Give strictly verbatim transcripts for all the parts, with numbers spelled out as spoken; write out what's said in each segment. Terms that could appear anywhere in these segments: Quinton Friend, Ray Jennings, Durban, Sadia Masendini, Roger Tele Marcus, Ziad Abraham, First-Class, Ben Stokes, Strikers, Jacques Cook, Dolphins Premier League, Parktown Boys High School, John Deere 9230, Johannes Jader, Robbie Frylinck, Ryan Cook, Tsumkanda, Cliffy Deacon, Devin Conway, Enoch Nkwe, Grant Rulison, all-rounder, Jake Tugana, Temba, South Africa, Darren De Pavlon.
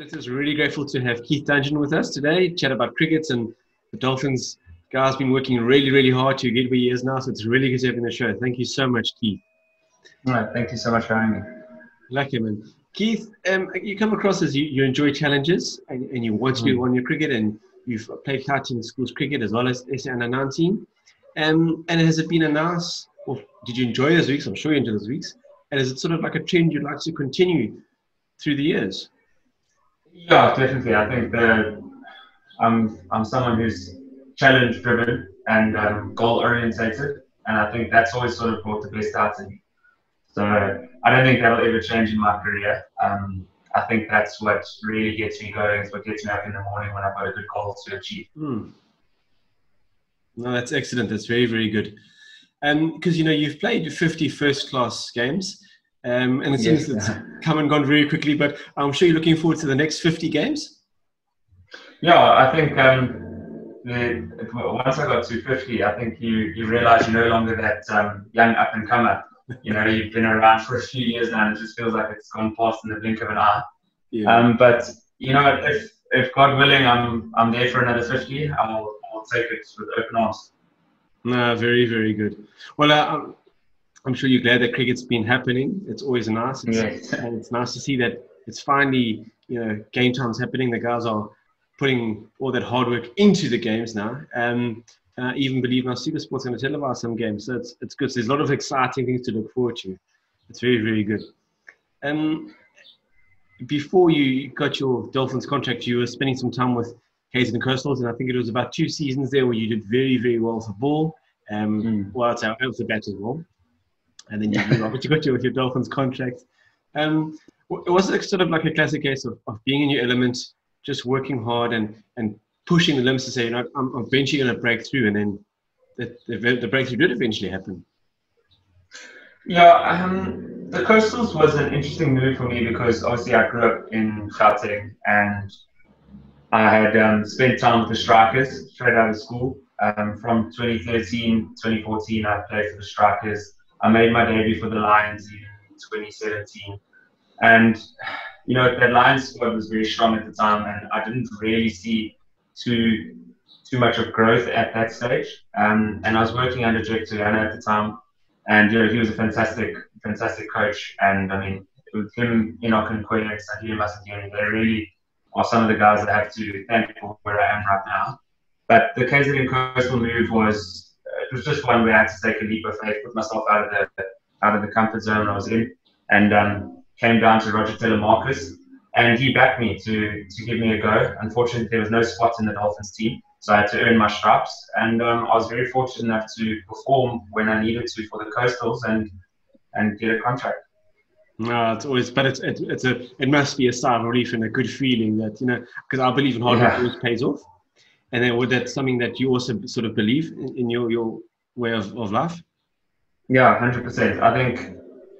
Editors, really grateful to have Keith Dudgeon with us today. Chat about cricket and the Dolphins. The guy's been working really, really hard to get where he is now, so it's really good to have you on the show. Thank you so much, Keith. All right, thank you so much for having me. Lucky man. Keith, um, you come across as you, you enjoy challenges and, and you want to mm. do one in your cricket, and you've played out in schools cricket as well as S A under nineteen. Um, and has it been a nice, or did you enjoy those weeks? I'm sure you enjoyed those weeks. And is it sort of like a trend you'd like to continue through the years? Yeah, definitely. I think that I'm, I'm someone who's challenge driven and um, goal orientated, and I think that's always sort of brought the best out in me. So I don't think that'll ever change in my career. Um, I think that's what really gets me going. It's what gets me up in the morning when I've got a good goal to achieve. Mm. No, that's excellent. That's very, very good. And um, because, you know, you've played fifty first class games. Um, and it seems yes, it's yeah. come and gone very quickly, but I'm sure you're looking forward to the next fifty games? Yeah, I think um, the, once I got to fifty, I think you, you realise you're no longer that um, young up-and-comer. You know, you've been around for a few years now, and it just feels like it's gone past in the blink of an eye. Yeah. Um, but, you know, if, if God willing, I'm, I'm there for another fifty, I'll, I'll take it with open arms. No, very, very good. Well, uh, I'm sure you're glad that cricket's been happening. It's always nice. It's, yes. And it's nice to see that it's finally, you know, game time's happening. The guys are putting all that hard work into the games now. Um, and I even believe now SuperSport's going to televise some games. So it's, it's good. So there's a lot of exciting things to look forward to. It's very, very good. Um, before you got your Dolphins contract, you were spending some time with Kaizer and Coastal, and I think it was about two seasons there where you did very, very well for ball. Um, mm. Well, it's out of the bat as well. And then you, got, you got your, with your Dolphins contract. Um, was it sort of like a classic case of, of being in your element, just working hard and, and pushing the limits to say, you know, I'm, I'm eventually going to break through, and then the, the, the breakthrough did eventually happen? Yeah, um, the Coastals was an interesting move for me because obviously I grew up in Gauteng, and I had um, spent time with the Strikers straight out of school. Um, from twenty thirteen, twenty fourteen, I played for the Strikers. I made my debut for the Lions in twenty seventeen, and you know that Lions squad was very strong at the time, and I didn't really see too too much of growth at that stage. Um, and I was working under Jake Tugana at the time, and you know he was a fantastic, fantastic coach. And I mean, with him, Enoch Nkwe, and Sadia Masendini, they really are some of the guys that I have to thank for where I am right now. But the K Z N Coastal move was. It was just one way I had to take a leap of faith, put myself out of the out of the comfort zone I was in, and um, came down to Roger Tele Marcus, and he backed me to to give me a go. Unfortunately, there was no spot in the Dolphins team, so I had to earn my stripes, and um, I was very fortunate enough to perform when I needed to for the Coastals and and get a contract. No, it's always, but it's it, it's a it must be a sigh of relief and a good feeling that you know because I believe in hard work always pays off. And then that's something that you also sort of believe in, in your, your way of, of life? Yeah, one hundred percent. I think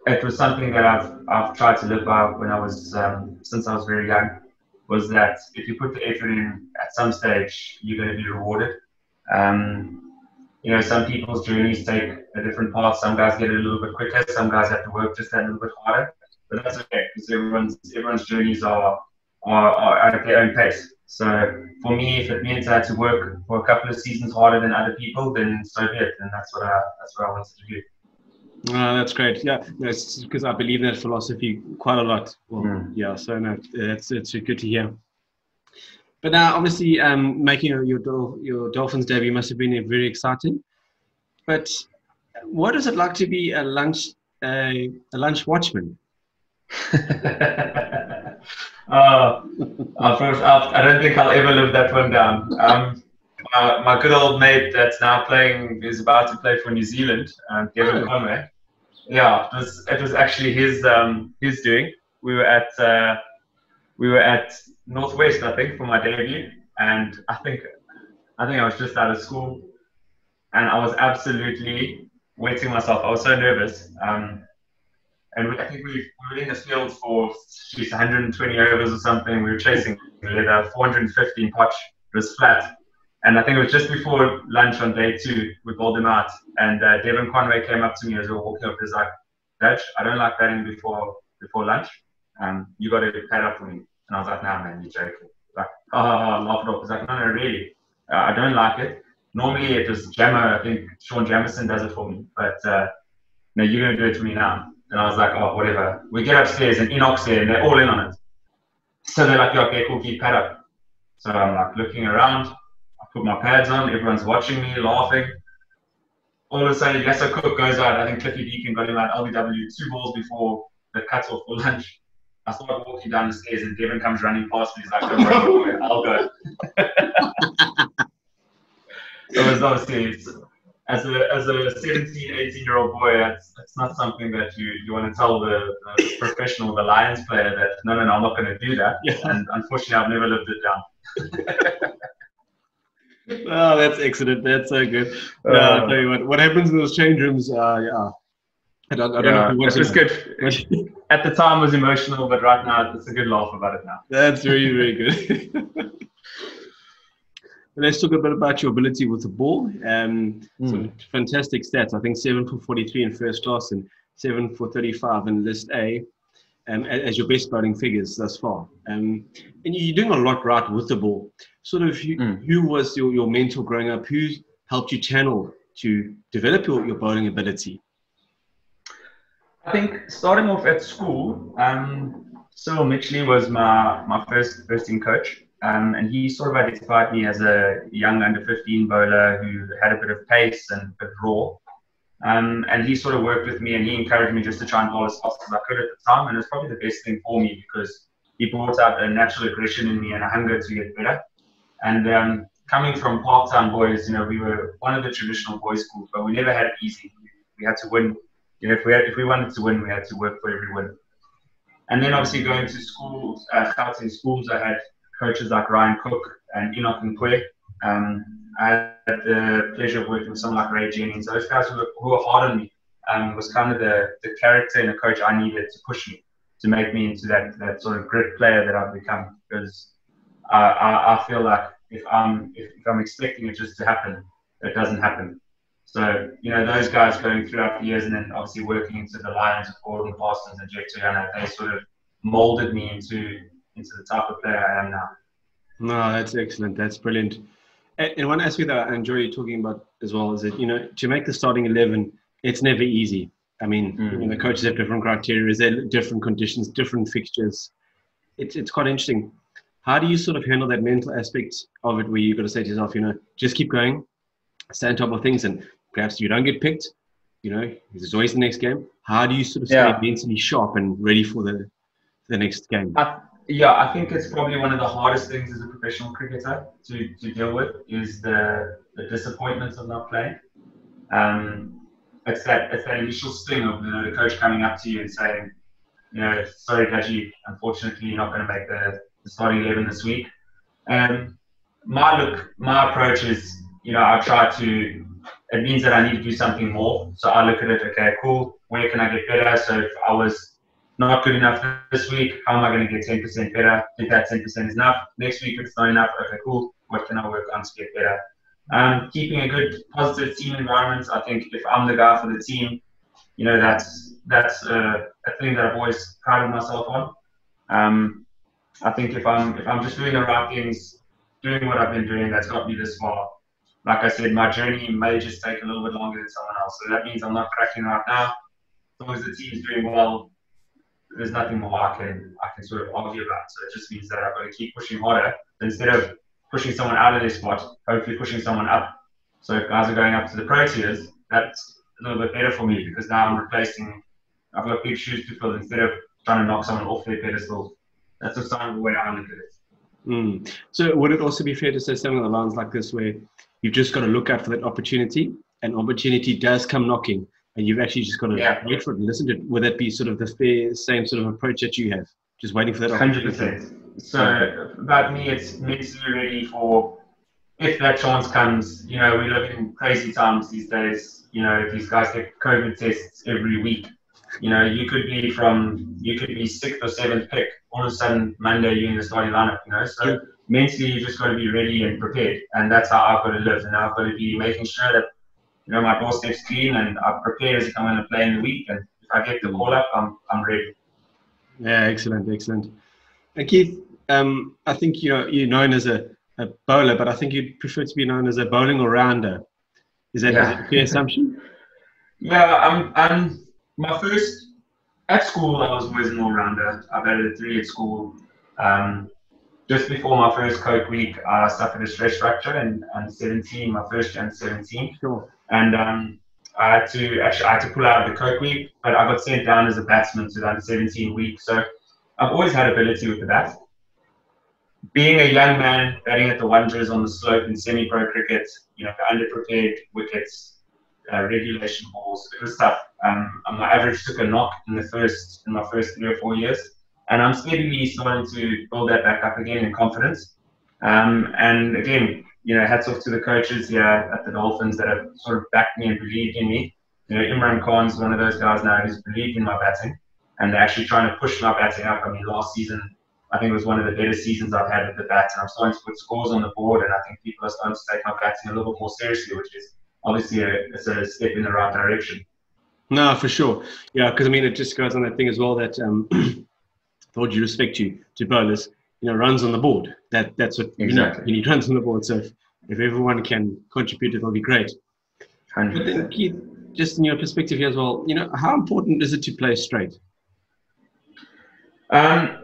it was something that I've, I've tried to live by when I was, um, since I was very young, was that if you put the effort in at some stage, you're going to be rewarded. Um, you know, some people's journeys take a different path. Some guys get it a little bit quicker. Some guys have to work just that little bit harder. But that's okay, because everyone's, everyone's journeys are, are, are at their own pace. So for me, if it means I had to work for a couple of seasons harder than other people, then so be it. And that's what I, that's what I wanted to do. Uh, that's great. Yeah, because no, I believe in that philosophy quite a lot. Well, mm. Yeah, so no, it's, it's good to hear. But now, obviously, um, making your, your, your Dolphins debut must have been very exciting. But what is it like to be a lunch, a, a lunch watchman? Uh, I don't think I'll ever live that one down. Um, uh, my good old mate that's now playing is about to play for New Zealand, um, Devin Conway. Yeah, it was, it was actually his um, his doing. We were at uh, we were at Northwest, I think, for my debut, and I think I think I was just out of school, and I was absolutely wetting myself. I was so nervous. Um, And I think we were in the field for geez, one hundred twenty overs or something. We were chasing leather, four hundred fifteen potch. It was flat. And I think it was just before lunch on day two, we bowled him out. And uh, Devin Conway came up to me as we were walking up. He was like, "Dutch, I don't like batting before before lunch. Um, you got to pad up for me." And I was like, no, nah, man, you're joking. Like, oh, I laughed it off. I was like, no, no, really. Uh, I don't like it. Normally it was Jammer. I think Sean Jamerson does it for me. But, uh, no, you're going to do it to me now. And I was like, oh, whatever. We get upstairs and Enoch's there and they're all in on it. So they're like, yeah, okay, cool, keep cut up. So I'm like looking around. I put my pads on. Everyone's watching me, laughing. All of a sudden, Jacques Cook goes out. I think Cliffy Deacon got him out L B W two balls before the cut-off for lunch. I start walking down the stairs and Devin comes running past me. He's like, don't worry, I'll go. It was obviously, as a, as a seventeen, eighteen-year-old boy, it's, it's not something that you, you want to tell the, the professional, the Lions player that, no, no, no, I'm not going to do that. Yeah. And unfortunately, I've never lived it down. Oh, that's excellent. That's so good. Uh, no, I'll tell you what, what happens in those change rooms, uh, yeah. I don't, I don't yeah, know if it was good. At the time, it was emotional, but right now, it's a good laugh about it now. That's very, very good. Let's talk a bit about your ability with the ball. Um, mm. Some fantastic stats. I think seven for forty-three in first class and seven for thirty-five in List A um, as your best bowling figures thus far. Um, and you're doing a lot right with the ball. Sort of, you, mm. who was your, your mentor growing up? Who helped you channel to develop your, your bowling ability? I think starting off at school, um, Cyril Mitchley was my, my first first team coach, um, and he sort of identified me as a young under fifteen bowler who had a bit of pace and a bit raw. Um, and he sort of worked with me and he encouraged me just to try and bowl as fast as I could at the time, and it was probably the best thing for me because he brought out a natural aggression in me and a hunger to get better. And um, coming from Parktown Boys, you know, we were one of the traditional boys' schools, but we never had it easy. We had to win. You know, if we had, if we wanted to win, we had to work for every win. And then obviously going to schools, uh, scouting schools, I had coaches like Ryan Cook and Enoch Nkwe. Um, I had the pleasure of working with someone like Ray Jennings. Those guys who were, who were hard on me um, was kind of the, the character and the coach I needed to push me, to make me into that, that sort of grit player that I've become. Because I, I, I feel like if I'm, if, if I'm expecting it just to happen, it doesn't happen. So, you know, those guys going throughout the years and then obviously working into the Lions with Gordon Parsons and Jake Tugana, they sort of molded me into into the type of player I am now. No, that's excellent. That's brilliant. And, and one aspect that I enjoy talking about as well is that, you know, to make the starting eleven, it's never easy. I mean, mm. you know, the coaches have different criteria, they're different conditions, different fixtures. It's, it's quite interesting. How do you sort of handle that mental aspect of it where you've got to say to yourself, you know, just keep going, stay on top of things, and perhaps you don't get picked, you know, there's always the next game. How do you sort of stay yeah. mentally sharp and ready for the the next game? I, yeah, I think it's probably one of the hardest things as a professional cricketer to, to deal with is the, the disappointment of not playing. Um, it's, that, it's that initial sting of you know, the coach coming up to you and saying, you know, sorry, Dudgy, unfortunately, you're not going to make the, the starting eleven this week. Um, my look, my approach is, you know, I try to... It means that I need to do something more. So I look at it, okay, cool, where can I get better? So if I was not good enough this week, how am I going to get ten percent better? If that ten percent is enough, next week it's not enough, okay, cool, what can I work on to get better? Um, keeping a good, positive team environment. I think if I'm the guy for the team, you know, that's that's uh, a thing that I've always prided myself on. Um, I think if I'm, if I'm just doing the right things, doing what I've been doing, that's got me this far. Like I said, my journey may just take a little bit longer than someone else. So that means I'm not cracking right now. As long as the team's doing well, there's nothing more I can, I can sort of argue about. So it just means that I've got to keep pushing harder. Instead of pushing someone out of their spot, hopefully pushing someone up. So if guys are going up to the pro tiers, that's a little bit better for me because now I'm replacing, I've got big shoes to fill instead of trying to knock someone off their pedestal. That's the sign of the way I look at it. Mm. So would it also be fair to say something along the lines like this where you've just got to look out for that opportunity, and opportunity does come knocking, and you've actually just got to yeah. wait for it and listen to it. Would that be sort of the fair, same sort of approach that you have, just waiting for that opportunity? one hundred percent. So about me, it's mentally ready for if that chance comes. You know, we live in crazy times these days. You know, these guys get COVID tests every week. You know, you could be from, you could be sixth or seventh pick. All of a sudden, Monday, you're in the starting lineup, you know, so... Yeah. Mentally, you just got to be ready and prepared, and that's how I've got to live. And I've got to be making sure that you know my doorstep's clean, and I prepare as if I'm going to play in the week. And if I get the ball up, I'm I'm ready. Yeah, excellent, excellent. And Keith, um, I think, you know, you're known as a, a bowler, but I think you'd prefer to be known as a bowling all-rounder. Is that yeah. a fair assumption? Yeah, I'm, I'm, my first, at school I was always an all-rounder. I batted at three at school. Um, just before my first Coke week, I suffered a stress fracture and on seventeen, my first year on seventeen. Sure. And um, I had to, actually I had to pull out of the Coke week, but I got sent down as a batsman to that seventeen week. So I've always had ability with the bat. Being a young man, batting at the Wanderers on the slope in semi-pro cricket, you know, the underprepared wickets, uh, regulation balls, it was tough. Um, my average took a knock in the first, in my first three or four years, and I'm steadily starting to build that back up again in confidence. Um, and again, you know, hats off to the coaches here at the Dolphins that have sort of backed me and believed in me. You know, Imran Khan's one of those guys now who's believed in my batting, and they're actually trying to push my batting up. I mean, last season, I think it was one of the better seasons I've had with the bat, and I'm starting to put scores on the board, and I think people are starting to take my batting a little bit more seriously, which is obviously a, it's a step in the right direction. No, for sure. Yeah, because I mean, it just goes on that thing as well that, um, with all due respect you, to bowlers, you know, runs on the board. That That's what, exactly. you know, you need runs on the board. So if, if everyone can contribute, it'll be great. one hundred percent. But then, Keith, just in your perspective here as well, you know, how important is it to play straight? Um...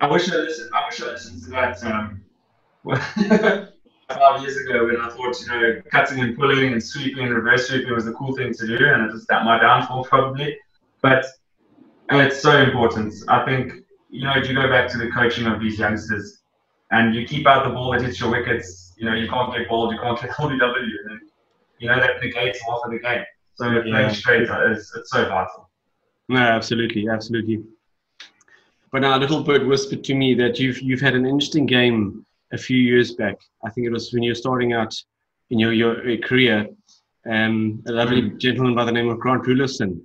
I wish I listened. I wish I listened to that um, five years ago when I thought, you know, cutting and pulling and sweeping and reverse sweeping was the cool thing to do, and it was that my downfall probably. But it's so important. I think, you know, if you go back to the coaching of these youngsters, and you keep out the ball that hits your wickets, you know, you can't get bowled, you can't get hold of W, and you know that negates half of the game. So yeah. playing straight is it's so vital. No, absolutely, absolutely. But now a little bird whispered to me that you've you've had an interesting game a few years back. I think it was when you were starting out in your, your, your career. Um, a lovely mm. gentleman by the name of Grant Rulison,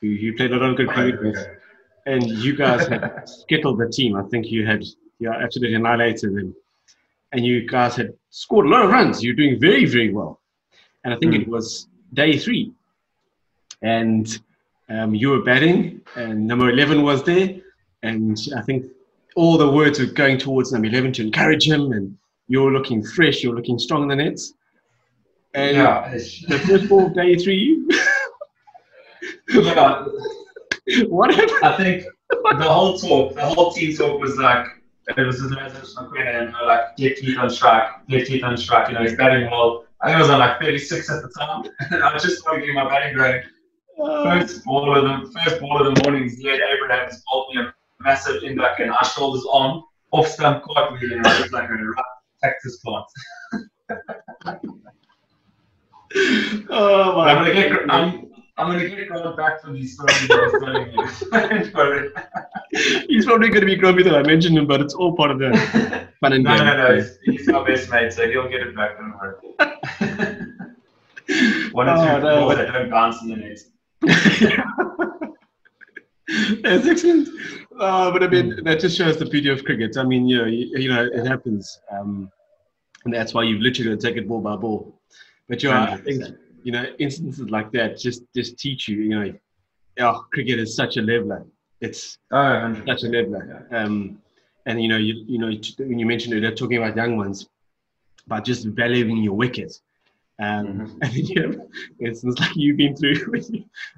who you played a lot of good cricket with. And you guys had skittled the team. I think you had you absolutely annihilated them. And you guys had scored a lot of runs. You were doing very, very well. And I think mm. it was day three. And um, you were batting, and number eleven was there. And I think all the words were going towards number eleven to encourage him, and you're looking fresh, you're looking strong in the nets. And yeah. the first ball of day three, yeah. what happened? I think the whole talk, the whole team talk was like, it was as Maquena and like, get Keith on strike, get Keith on strike, you know, he's batting well. I think I was on like thirty-six at the time, and I was just trying to get my batting grade. First ball of the, first ball of the morning, Ziad Abraham has bowled me a massive induck, and I shoulders on, off stump cartwheel, and I was like a rough practice plant. Oh my I'm gonna get I'm I'm gonna get Grant back from these stories. He's probably gonna be grumpy that I mentioned him, but it's all part of the fun and game. No, no, no, he's, he's our best mate, so he'll get it back. Don't worry. One or oh, two no, balls that don't bounce in the net. That's excellent. Uh, but I mean, mm. that just shows the beauty of cricket. I mean, you know, you, you know it happens. Um, and that's why you've literally got to take it ball by ball. But you know, I think, you know, instances like that just, just teach you, you know, oh, cricket is such a leveler. It's oh, such a leveler. Um, and, you know, you, you know, when you mentioned it, talking about young ones, about just valuing your wicket. Um, mm-hmm. And then you know, it's, it's like you've been through.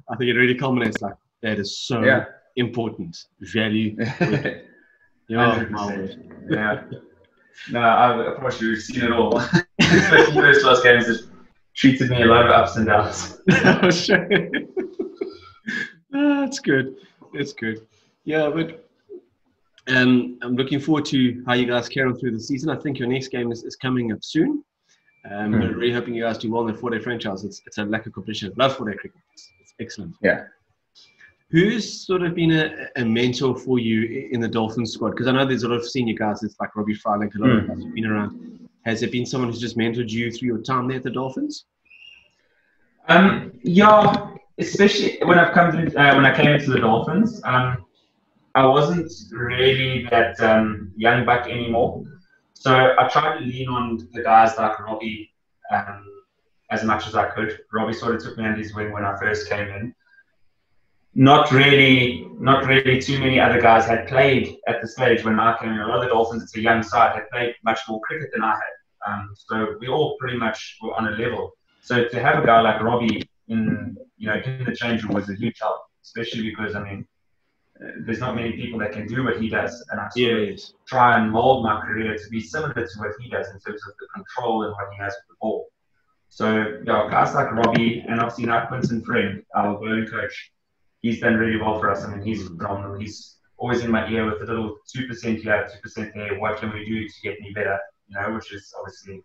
I think it really culminates like that is so yeah. important value. Yeah, my word. Yeah. No, I promise you, we've seen it all. Especially first class games that treated me a lot of ups and downs. Oh, sure. ah, that's good. That's good. Yeah, but um, I'm looking forward to how you guys carry on through the season. I think your next game is, is coming up soon. Um, mm. But really hoping you guys do well in the four-day franchise. It's, it's a lack of competition. I love four-day cricket. It's, it's excellent. Yeah. Who's sort of been a, a mentor for you in the Dolphins squad? Because I know there's a lot of senior guys. It's like Robbie Frylinck, a lot mm. of guys who've been around. Has there been someone who's just mentored you through your time there at the Dolphins? Um, yeah, especially when I've come to, uh, when I came into the Dolphins, um, I wasn't really that um, young buck anymore. So I tried to lean on the guys like Robbie um, as much as I could. Robbie sort of took me under his wing when I first came in. not really, not really too many other guys had played at the stage when I came in. A lot of the Dolphins, it's a young side, had played much more cricket than I had. Um, so we all pretty much were on a level. So to have a guy like Robbie in, you know, in the change room was a huge help, especially because, I mean, uh, there's not many people that can do what he does. And I yes. try and mold my career to be similar to what he does in terms of the control and what he has with the ball. So, yeah, guys like Robbie and obviously now Quinton Friend, our own coach, he's done really well for us. I mean, he's phenomenal. He's always in my ear with a little two percent here, two percent there. What can we do to get me better? You know, which is obviously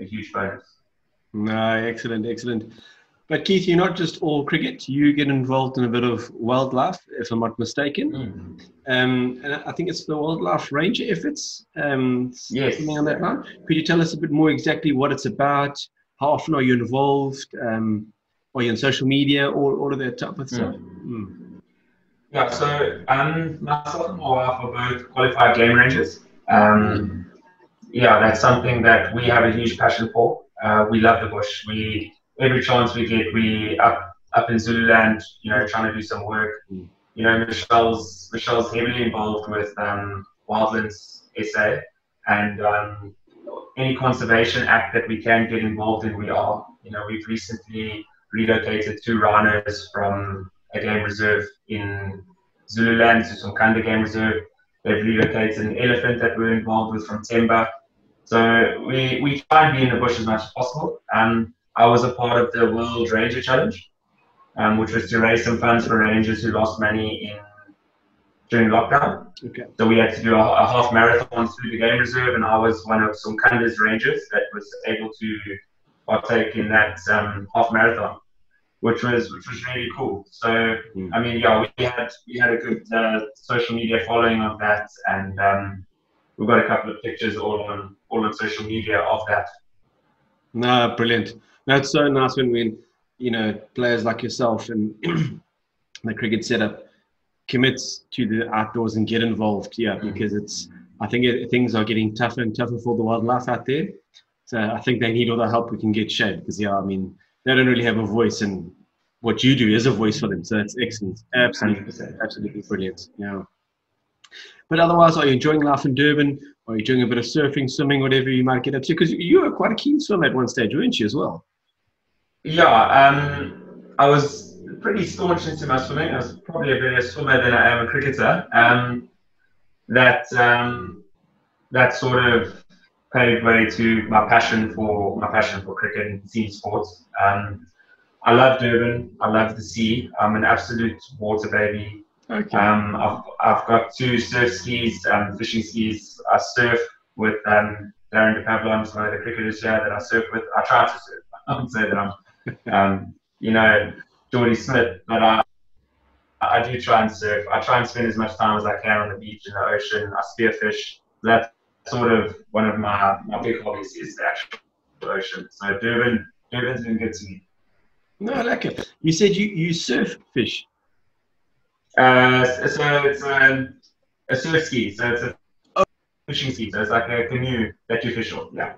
a huge bonus. No, excellent, excellent. But Keith, you're not just all cricket. You get involved in a bit of wildlife, if I'm not mistaken. Mm. Um, and I think it's the wildlife ranger efforts. Um, yes. Something on that line. Could you tell us a bit more exactly what it's about? How often are you involved? Um, are you on social media? All, all of that type of stuff. Mm. Mm. Yeah. So um, myself and my wife are both qualified game rangers. Um, mm. Yeah, that's something that we have a huge passion for. Uh, we love the bush. We every chance we get, we up up in Zululand, you know, trying to do some work. Mm. You know, Michelle's Michelle's heavily involved with um, Wildlands S A, and um, any conservation act that we can get involved in, we are. You know, we've recently relocated two rhinos from a game reserve in Zululand to Tsumkanda game reserve. They've relocated an elephant that we're involved with from Temba. So we, we try and be in the bush as much as possible. Um, I was a part of the World Ranger Challenge, um, which was to raise some funds for rangers who lost money in during lockdown. Okay. So we had to do a, a half marathon through the game reserve, and I was one of Tsumkanda's rangers that was able to partake in that um, half marathon, which was which was really cool. So mm. I mean, yeah, we had we had a good uh, social media following of that, and um, we've got a couple of pictures all on all on social media of that. No, brilliant. That's so nice when when you know players like yourself and the cricket setup commits to the outdoors and get involved. Yeah, mm-hmm. because it's I think it, things are getting tougher and tougher for the wildlife out there. So I think they need all the help we can get. Shade because yeah, I mean they don't really have a voice, and what you do is a voice for them. So that's excellent. Absolutely, one hundred percent. Absolutely brilliant. Yeah. But otherwise, are you enjoying life in Durban? Are you doing a bit of surfing, swimming, whatever you might get up to? Because you were quite a keen swimmer at one stage, weren't you, as well? Yeah, um, I was pretty staunch into my swimming. I was probably a better swimmer than I am a cricketer. Um, that um, that sort of paved way to my passion for my passion for cricket and team sports. Um, I love Durban. I love the sea. I'm an absolute water baby. Okay. Um, I've, I've got two surf skis, um, fishing skis. I surf with um, Darren De Pavlon, one of the cricketers here that I surf with. I try to surf. I don't say that I'm, um, you know, Jordy Smith, but I, I do try and surf. I try and spend as much time as I can on the beach, in the ocean. I spearfish. That's sort of one of my, my big hobbies is the actual ocean. So Durban, Durban's been good to me. No, I like it. You said you, you surf fish. Uh, so it's um, a surf ski, so it's a oh. fishing ski, so it's like a canoe that you fish on, yeah.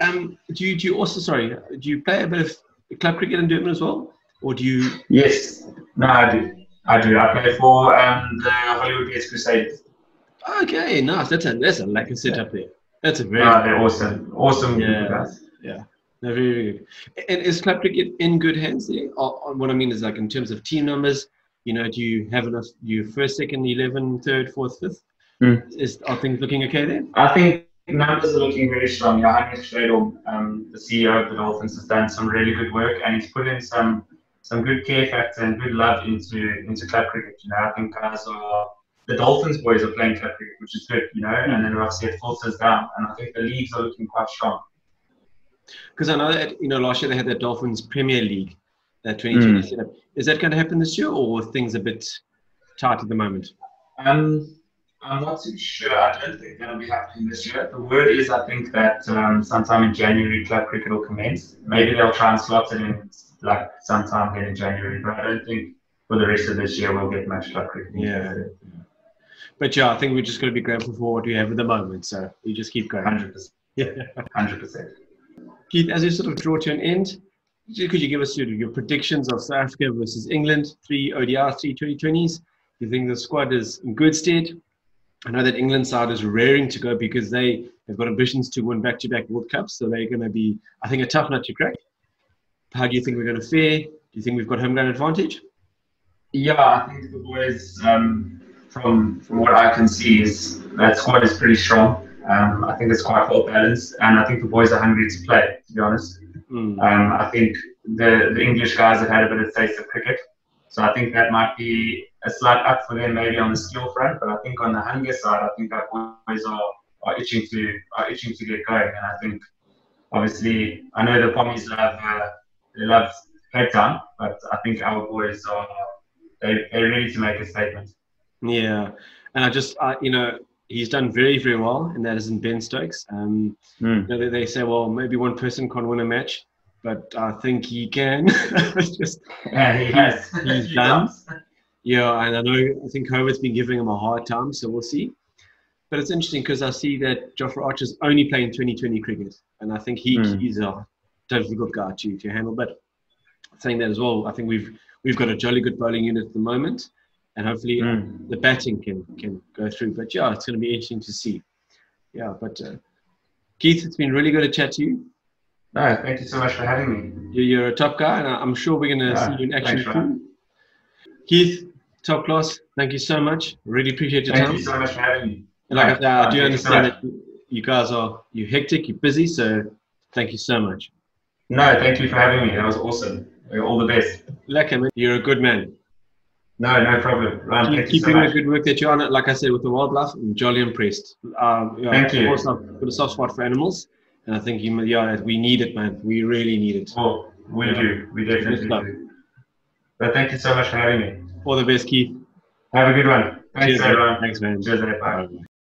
Um, do you, do you also, sorry, do you play a bit of club cricket in Durban as well, or do you? Yes, no, I do, I do, I play for um, the Hollywood Pirates Crusade. Okay, nice, that's a, that's a lucky setup there. That's a very no, they're awesome, awesome yeah. guys. Yeah. No, very, very good. And is club cricket in good hands there? Or, what I mean is like in terms of team numbers, you know, do you have enough, your first, second, eleven, third, fourth, fifth? Mm. Is, are things looking okay there? I think numbers are looking very strong. Johannes Jader, um, the C E O of the Dolphins, has done some really good work, and he's put in some some good care factor and good love into into club cricket. You know, I think guys are, the Dolphins boys are playing club cricket, which is good, you know, mm. and then obviously it filters down, and I think the leagues are looking quite strong. Because I know that, you know, last year they had the Dolphins Premier League. That twenty twenty mm. setup. Is that going to happen this year, or are things a bit tight at the moment? Um, I'm not too sure. I don't think that'll be happening this year. The word is, I think, that um, sometime in January, club cricket will commence. Maybe they'll try and slot it in like sometime here in January, but I don't think for the rest of this year we'll get much club cricket. Yeah. But yeah, I think we're just going to be grateful for what we have at the moment. So we just keep going. one hundred percent. Yeah. one hundred percent. Keith, as you sort of draw to an end, could you give us your, your predictions of South Africa versus England, three O D Is, three twenty twenties? Do you think the squad is in good stead? I know that England side is raring to go because they have got ambitions to win back-to-back World Cups, so they're going to be, I think, a tough nut to crack. How do you think we're going to fare? Do you think we've got home ground advantage? Yeah, I think the boys, um, from from what I can see, is that squad is pretty strong. Um, I think it's quite well balanced, and I think the boys are hungry to play, to be honest. Mm. Um, I think the, the English guys have had a bit of taste of cricket, so I think that might be a slight up for them, maybe on the skill front. But I think on the hunger side, I think our boys are, are itching to are itching to get going. And I think, obviously, I know the Pommies love uh, they love Cape Town, but I think our boys are they they're ready to make a statement. Yeah, and I just I, you know. He's done very, very well, and that is in Ben Stokes. Um, mm. you know, they, they say, well, maybe one person can't win a match, but I think he can. Just, yeah, he has. He's done. Yeah, and I know, I think COVID's been giving him a hard time, so we'll see. But it's interesting because I see that Jofra Archer's only playing twenty twenty cricket, and I think he, mm. he's a difficult guy to, to handle. But saying that as well, I think we've we've got a jolly good bowling unit at the moment. And hopefully mm. the batting can, can go through. But, yeah, it's going to be interesting to see. Yeah, but, uh, Keith, it's been really good to chat to you. No, thank you so much for having me. You're, you're a top guy, and I'm sure we're going to yeah, see you in action soon. Keith, top class, thank you so much. Really appreciate your thank time. Thank you so much for having me. And like no, I, I no, do understand so that you guys are you're hectic, you're busy, so thank you so much. No, thank you for having me. That was awesome. All the best. Lekker, man. You're a good man. No, no problem. Ryan, keep keep so doing much. The good work that you're on. Like I said, with the wildlife, I'm jolly impressed. Um, yeah, Thank you. Of course, I've got a soft spot for animals, and I think you, yeah, we need it, man. We really need it. Oh, we yeah. do. We definitely do. But thank you so much for having me. All the best, Keith. Have a good one. Thanks, everyone. Thanks, man. Cheers, bye.